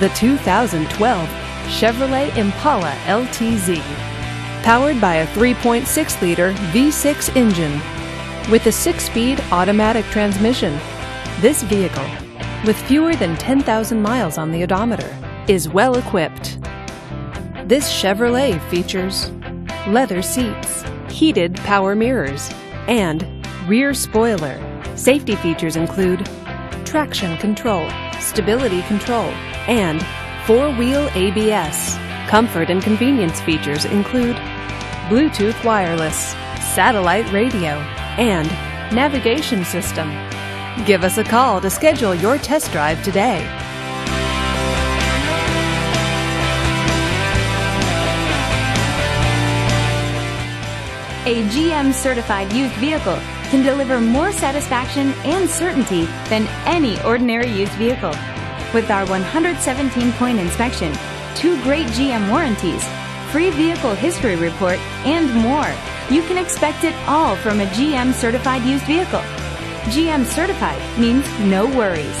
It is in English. The 2012 Chevrolet Impala LTZ. Powered by a 3.6-liter V6 engine with a 6-speed automatic transmission, this vehicle, with fewer than 10,000 miles on the odometer, is well equipped. This Chevrolet features leather seats, heated power mirrors, and rear spoiler. Safety features include traction control, stability control, and four-wheel ABS. Comfort and convenience features include Bluetooth wireless, satellite radio, and navigation system. Give us a call to schedule your test drive today. A GM-certified used vehicle can deliver more satisfaction and certainty than any ordinary used vehicle. With our 117-point inspection, 2 great GM warranties, free vehicle history report, and more, you can expect it all from a GM-certified used vehicle. GM-certified means no worries.